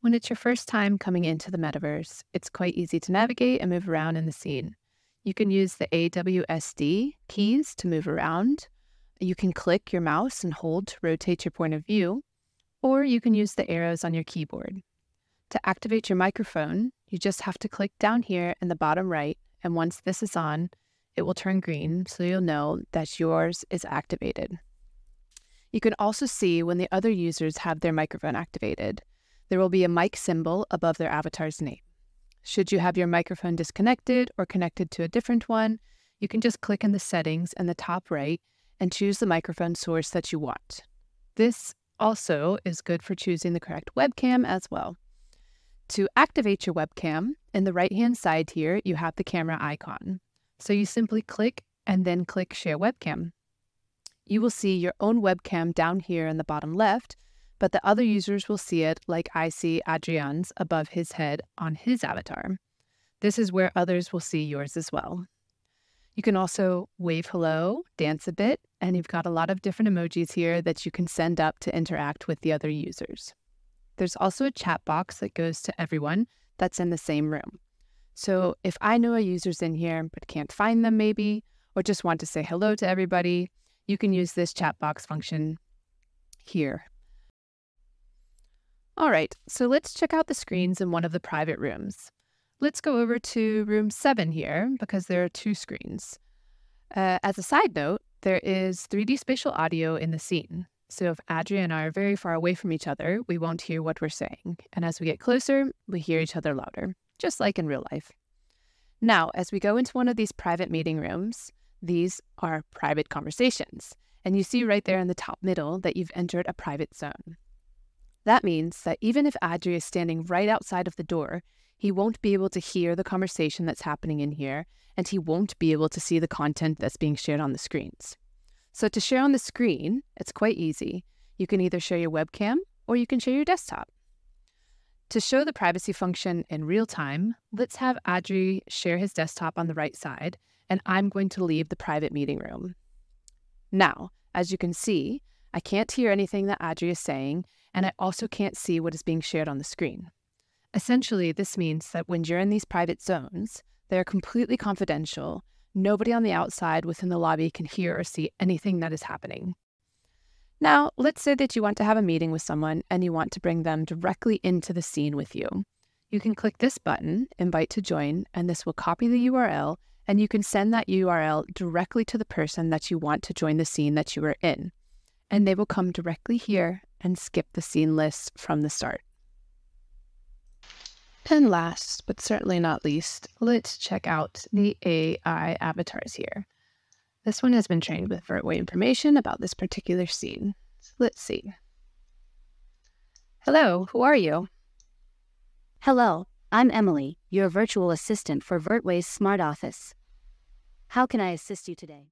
When it's your first time coming into the metaverse, it's quite easy to navigate and move around in the scene. You can use the AWSD keys to move around. You can click your mouse and hold to rotate your point of view, or you can use the arrows on your keyboard. To activate your microphone, you just have to click down here in the bottom right, and once this is on, it will turn green so you'll know that yours is activated. You can also see when the other users have their microphone activated. There will be a mic symbol above their avatar's name. Should you have your microphone disconnected or connected to a different one, you can just click in the settings in the top right and choose the microphone source that you want. This also is good for choosing the correct webcam as well. To activate your webcam, in the right-hand side here, you have the camera icon. So you simply click and then click Share Webcam. You will see your own webcam down here in the bottom left, but the other users will see it like I see Adrian's above his head on his avatar. This is where others will see yours as well. You can also wave hello, dance a bit, and you've got a lot of different emojis here that you can send up to interact with the other users. There's also a chat box that goes to everyone that's in the same room. So if I know a user's in here but can't find them maybe, or just want to say hello to everybody, you can use this chat box function here. All right, so let's check out the screens in one of the private rooms. Let's go over to room 7 here because there are 2 screens. As a side note, there is 3D spatial audio in the scene. So if Adrian and I are very far away from each other, we won't hear what we're saying. And as we get closer, we hear each other louder, just like in real life. Now, as we go into one of these private meeting rooms, these are private conversations, and you see right there in the top middle that you've entered a private zone. That means that even if Adri is standing right outside of the door, he won't be able to hear the conversation that's happening in here, and he won't be able to see the content that's being shared on the screens. So to share on the screen, it's quite easy. You can either share your webcam or you can share your desktop. To show the privacy function in real time, let's have Adri share his desktop on the right side, and I'm going to leave the private meeting room. Now, as you can see, I can't hear anything that Adri is saying, and I also can't see what is being shared on the screen. Essentially, this means that when you're in these private zones, they're completely confidential. Nobody on the outside within the lobby can hear or see anything that is happening. Now, let's say that you want to have a meeting with someone and you want to bring them directly into the scene with you. You can click this button, Invite to Join, and this will copy the URL, and you can send that URL directly to the person that you want to join the scene that you are in. And they will come directly here and skip the scene list from the start. And last, but certainly not least, let's check out the AI avatars here. This one has been trained with Virtway information about this particular scene. So let's see. Hello, who are you? Hello, I'm Emily, your virtual assistant for Virtway's Smart Office. How can I assist you today?